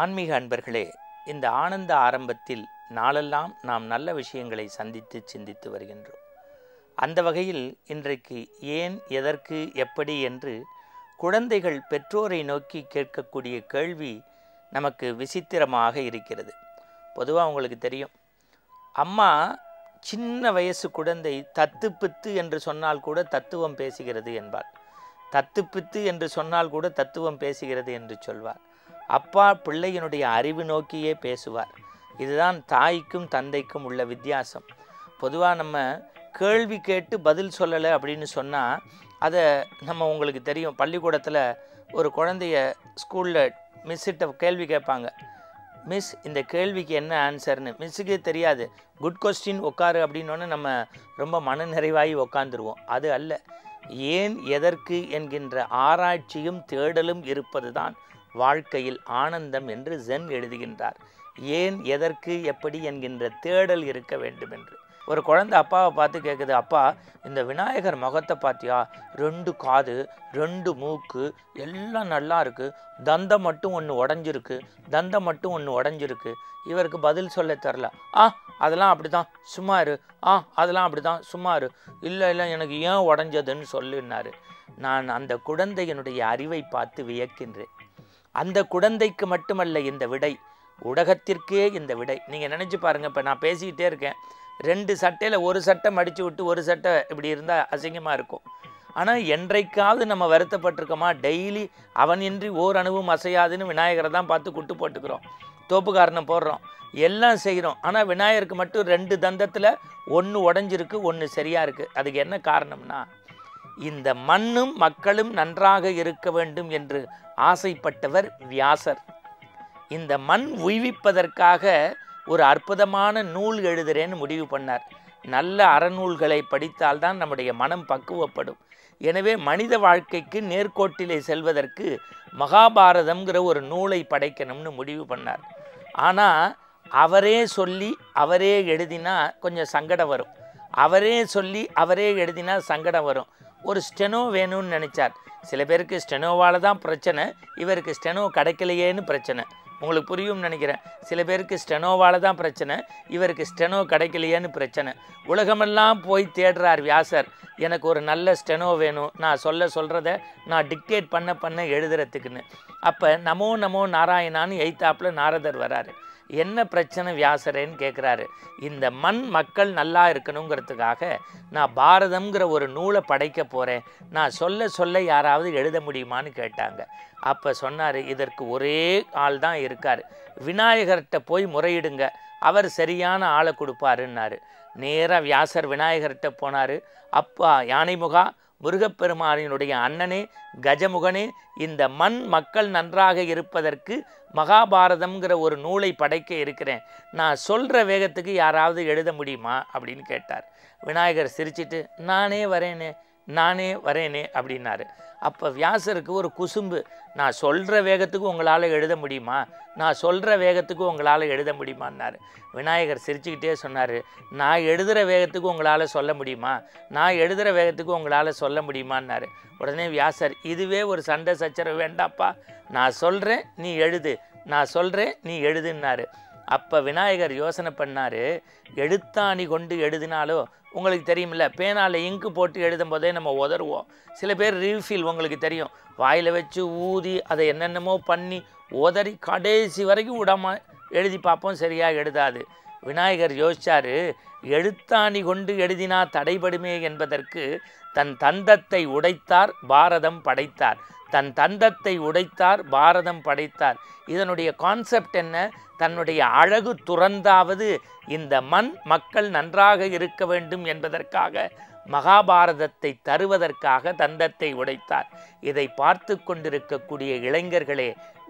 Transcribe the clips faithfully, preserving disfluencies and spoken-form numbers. ஆன்மீக அன்பர்களே, இந்த ஆனந்த ஆரம்பத்தில் நாளெல்லாம் நாம் நல்ல விஷயங்களை சந்தித்து சிந்தித்து வருகின்றோம். அந்த வகையில் இன்றைக்கு ஏன், எதற்கு, எப்படி என்று குழந்தைகள் பெற்றோரை நோக்கி கேட்கக்கூடிய கேள்வி நமக்கு விசித்திரமாக இருக்கிறது. பொதுவாக உங்களுக்கு தெரியும், அம்மா சின்ன வயசு குழந்தை தத்து பித்து என்று சொன்னால் கூட தத்துவம் பேசுகிறது என்பார், தத்து பித்து என்று சொன்னால் கூட தத்துவம் பேசுகிறது என்று சொல்வார். அப்பா பிள்ளையினுடைய அறிவு நோக்கியே பேசுவார். இதுதான் தாய்க்கும் தந்தைக்கும் உள்ள வித்தியாசம். பொதுவாக நம்ம கேள்வி கேட்டு பதில் சொல்லலை அப்படின்னு சொன்னால் அதை நம்ம உங்களுக்கு தெரியும், பள்ளிக்கூடத்தில் ஒரு குழந்தைய ஸ்கூலில் மிஸ்ஸிட்ட கேள்வி கேட்பாங்க, மிஸ் இந்த கேள்விக்கு என்ன ஆன்சர்னு. மிஸ்ஸுக்கே தெரியாது, குட் கொஸ்டின் உட்காரு அப்படின்னோடனே நம்ம ரொம்ப மன நிறைவாகி உட்காந்துருவோம். அது அல்ல, ஏன் எதற்கு என்கின்ற ஆராய்ச்சியும் தேடலும் இருப்பது தான் வாழ்க்கையில் ஆனந்தம் என்று ஜென் எழுதுகின்றார். ஏன், எதற்கு, எப்படி என்கின்ற தேடல் இருக்க வேண்டும் என்று. ஒரு குழந்தை அப்பாவை பார்த்து கேட்குது, அப்பா இந்த விநாயகர் முகத்தை பார்த்தியா, ரெண்டு காது ரெண்டு மூக்கு எல்லாம் நல்லா இருக்குது, தந்தம் மட்டும் ஒன்று உடஞ்சிருக்கு தந்தம் மட்டும் ஒன்று உடஞ்சிருக்கு இவருக்கு பதில் சொல்ல தெரில. ஆ அதெல்லாம் அப்படி தான் சுமார் ஆ அதெல்லாம் அப்படி தான் சுமார் இல்லை இல்லை எனக்கு ஏன் உடஞ்சதுன்னு சொல்லினார். நான் அந்த குழந்தையினுடைய அறிவை பார்த்து வியக்கின்றேன். அந்த குழந்தைக்கு மட்டுமல்ல இந்த விடை, உலகத்திற்கே இந்த விடை. நீங்கள் நினச்சி பாருங்கள், இப்போ நான் பேசிக்கிட்டே இருக்கேன், ரெண்டு சட்டையில் ஒரு சட்டை மடித்து விட்டு ஒரு சட்டை இப்படி இருந்தால் அசிங்கமாக இருக்கும். ஆனால் என்றைக்காவது நம்ம வருத்தப்பட்டிருக்கோமா? டெய்லி அவனின்றி ஓர் அணுவும் அசையாதுன்னு விநாயகரை தான் பார்த்து குட்டு போட்டுக்கிறோம், தோப்பு காரணம் போடுறோம், எல்லாம் செய்கிறோம். ஆனால் விநாயகருக்கு மட்டும் ரெண்டு தந்தத்தில் ஒன்று உடஞ்சிருக்கு, ஒன்று சரியாக இருக்குது. அதுக்கு என்ன காரணம்னா, இந்த மண்ணும் மக்களும் நன்றாக இருக்க வேண்டும் என்று ஆசைப்பட்டவர் வியாசர். இந்த மண் உய்விப்பதற்காக ஒரு அற்புதமான நூல் எழுதுகிறேன்னு முடிவு பண்ணார். நல்ல அறநூல்களை படித்தால்தான் நம்முடைய மனம் பக்குவப்படும். எனவே மனித வாழ்க்கைக்கு நேர்கோட்டிலே செல்வதற்கு மகாபாரதம்ங்கிற ஒரு நூலை படைக்கணும்னு முடிவு பண்ணார். ஆனால் அவரே சொல்லி அவரே எழுதினா கொஞ்சம் சங்கடம் வரும், அவரே சொல்லி அவரே எழுதினா சங்கடம் வரும். ஒரு ஸ்டெனோ வேணும்னு நினச்சார். சில பேருக்கு ஸ்டெனோவால் தான் பிரச்சனை, இவருக்கு ஸ்டெனோ கிடைக்கலையேன்னு பிரச்சனை. உங்களுக்கு புரியும்னு நினைக்கிறேன். சில பேருக்கு ஸ்டெனோவால் தான் பிரச்சனை, இவருக்கு ஸ்டெனோ கிடைக்கலையேன்னு பிரச்சனை. உலகமெல்லாம் போய் தேடுறார் வியாசர், எனக்கு ஒரு நல்ல ஸ்டெனோ வேணும், நான் சொல்ல சொல்கிறத நான் டிக்டேட் பண்ண பண்ண எழுதுறதுக்குன்னு. அப்போ நமோ நமோ நாராயணான்னு எய்தாப்பில் நாரதர் வராரு. என்ன பிரச்சனை வியாசரேன்னு கேட்குறாரு. இந்த மண் மக்கள் நல்லா இருக்கணுங்கிறதுக்காக நான் பாரதம்ங்கிற ஒரு நூலை படைக்க போகிறேன், நான் சொல்ல சொல்ல யாராவது எழுத முடியுமான்னு கேட்டாங்க. அப்போ சொன்னார், இதற்கு ஒரே ஆள் தான் இருக்கார், விநாயகர்கிட்ட போய் முறையிடுங்க, அவர் சரியான ஆளை கொடுப்பாருன்னாரு. நேராக வியாசர் விநாயகர்கிட்ட போனார். அப்பா யானைமுகா, முருகப்பெருமானினுடைய அண்ணனே, கஜமுகனே, இந்த மண் மக்கள் நன்றாக இருப்பதற்கு மகாபாரதம்ங்கிற ஒரு நூலை படைக்க இருக்கிறேன், நான் சொல்கிற வேகத்துக்கு யாராவது எழுத முடியுமா அப்படின்னு கேட்டார். விநாயகர் சிரிச்சிட்டு நானே வரேனே நானே வரேனே அப்படின்னாரு. அப்போ வியாசருக்கு ஒரு குசும்பு, நான் சொல்கிற வேகத்துக்கு உங்களால் எழுத முடியுமா நான் சொல்கிற வேகத்துக்கு உங்களால் எழுத முடியுமான்னார். விநாயகர் சிரிச்சுக்கிட்டே சொன்னார், நான் எழுதுகிற வேகத்துக்கு உங்களால் சொல்ல முடியுமா நான் எழுதுகிற வேகத்துக்கு உங்களால் சொல்ல முடியுமான்னார். உடனே வியாசர், இதுவே ஒரு சண்டை சச்சரவு வேண்டாப்பா, நான் சொல்கிறேன் நீ எழுது, நான் சொல்கிறேன் நீ எழுதுன்னாரு. அப்போ விநாயகர் யோசனை பண்ணார், எழுத்தாணி கொண்டு எழுதினாலோ உங்களுக்கு தெரியுமில்ல, பேனாவில் இங்கு போட்டு எழுதும் போதே நம்ம உதறுவோம். சில பேர் ரீஃபில் உங்களுக்கு தெரியும், வாயில் வச்சு ஊதி அதை என்னென்னமோ பண்ணி உதறி கடைசி வரைக்கும் விடாம எழுதி பார்ப்போம், சரியாக எழுதாது. விநாயகர் யோசித்தார், எழுத்தாணி கொண்டு எழுதினா தடைபடுமே என்பதற்கு தன் தந்தத்தை உடைத்தார் பாரதம் படைத்தார், தன் தந்தத்தை உடைத்தார் பாரதம் படைத்தார். இதனுடைய கான்செப்ட் என்ன? தன்னுடைய அழகு துறந்தாவது இந்த மண் மக்கள் நன்றாக இருக்க வேண்டும் என்பதற்காக மகாபாரதத்தை தருவதற்காக தந்தத்தை உடைத்தார். இதை பார்த்து கொண்டிருக்கக்கூடிய இளைஞர்களே,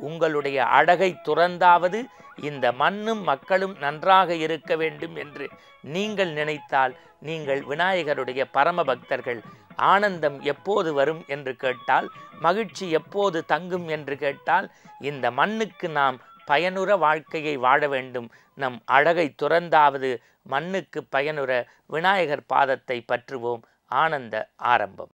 உங்களுடைய அழகை துறந்தாவது இந்த மண்ணும் மக்களும் நன்றாக இருக்க வேண்டும் என்று நீங்கள் நினைத்தால் நீங்கள் விநாயகருடைய பரம பக்தர்கள். ஆனந்தம் எப்போது வரும் என்று கேட்டால், மகிழ்ச்சி எப்போது தங்கும் என்று கேட்டால், இந்த மண்ணுக்கு நாம் பயனுற வாழ்க்கையை வாழ வேண்டும், நம் அழகை துறந்தாவது மண்ணுக்கு பயனுற விநாயகர் பாதத்தை பற்றுவோம். ஆனந்த ஆரம்பம்.